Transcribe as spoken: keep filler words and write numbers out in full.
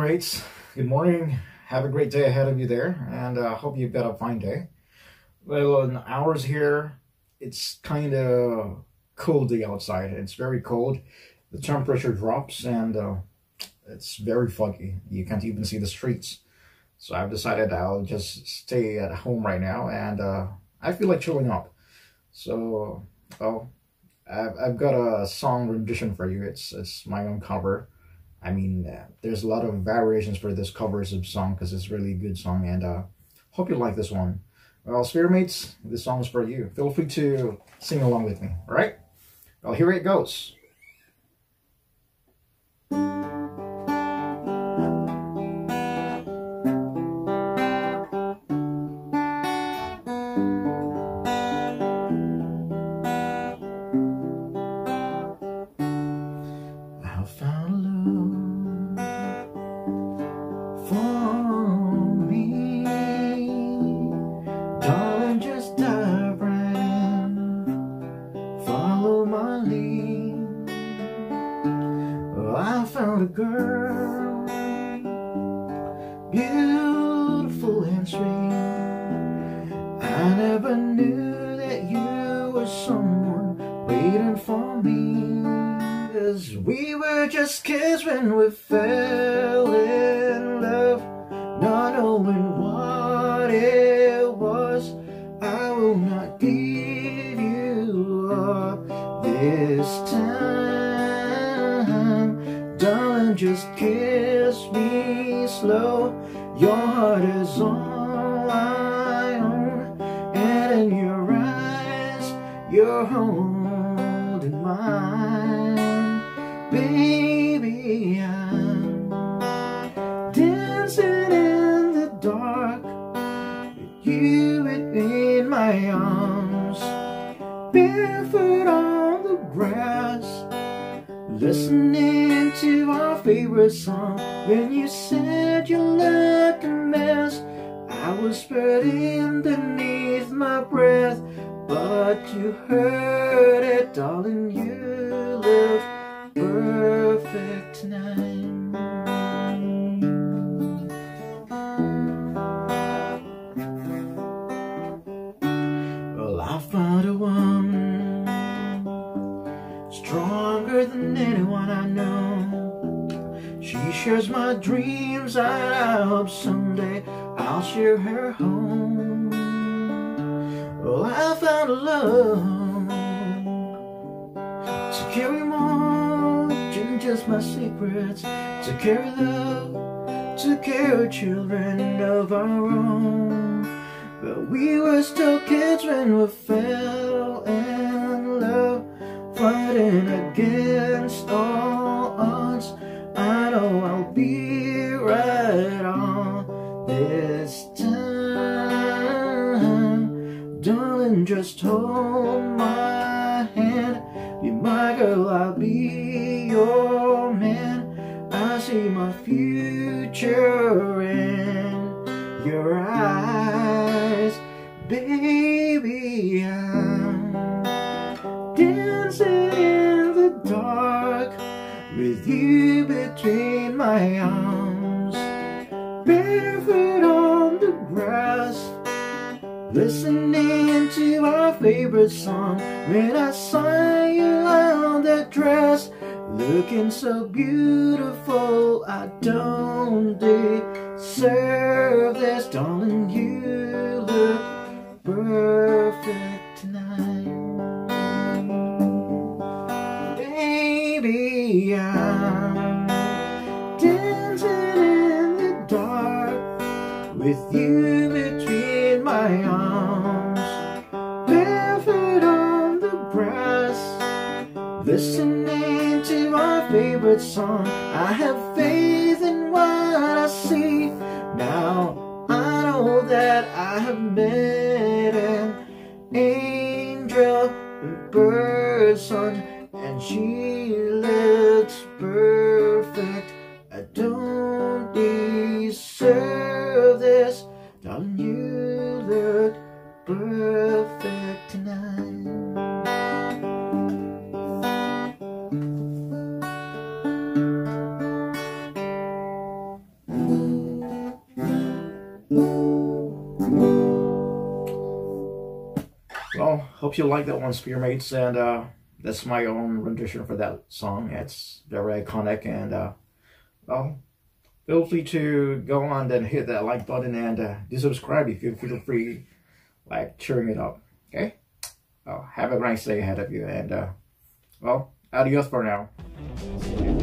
Spheremates, good morning. Have a great day ahead of you there, and I uh, hope you've got a fine day. Well, in hours here, it's kind of coldy outside. It's very cold. The temperature drops, and uh, it's very foggy. You can't even see the streets. So I've decided I'll just stay at home right now, and uh, I feel like chilling up. So, oh, I've, I've got a song rendition for you. It's, it's my own cover. I mean, uh, there's a lot of variations for this cover song because it's really a good song, and uh, hope you like this one. Well, Spheremates, this song is for you. Feel free to sing along with me, all right? Well, here it goes. I found a girl, beautiful and sweet. I never knew that you were someone waiting for me. 'Cause we were just kids when we fell in love, not knowing what it was. I will not give you up this time. Darling, just kiss me slow. Your heart is all I own, and in your eyes, you're holding mine. Baby, I'm dancing in the dark with you in my arms, barefoot on the grass, listening to our favorite song. When you said you looked a mess, I whispered underneath my breath, but you heard it, darling. You love perfect tonight. Well, I found a woman strong than anyone I know. She shares my dreams, and I hope someday I'll share her home. Well, I found a love to carry more than just my secrets, to carry love, to carry children of our own. But we were still kids when we fell in love, fighting against all odds. I know I'll be right all this time. Darling, just hold my hand. Be my girl, I'll be your man. I see my future in your eyes. Baby, I'm dancing in the dark with you between my arms, barefoot on the grass, listening to our favorite song. When I saw you on that dress, looking so beautiful, I don't deserve this. Darling, you look perfect tonight. Baby, I'm dancing in the dark with you between my arms, barefoot on the grass, listening to our favorite song. I have faith in what I see. Now I know that I have met an angel in person, and she looks perfect. I don't deserve this. Darling, you look perfect tonight. Well, hope you like that one, Spheremates, and uh, that's my own rendition for that song. It's very iconic, and uh, well, feel free to go on and hit that like button and uh, desubscribe if you feel free, like cheering it up. Okay? Well, have a nice day ahead of you, and uh, well, adios for now.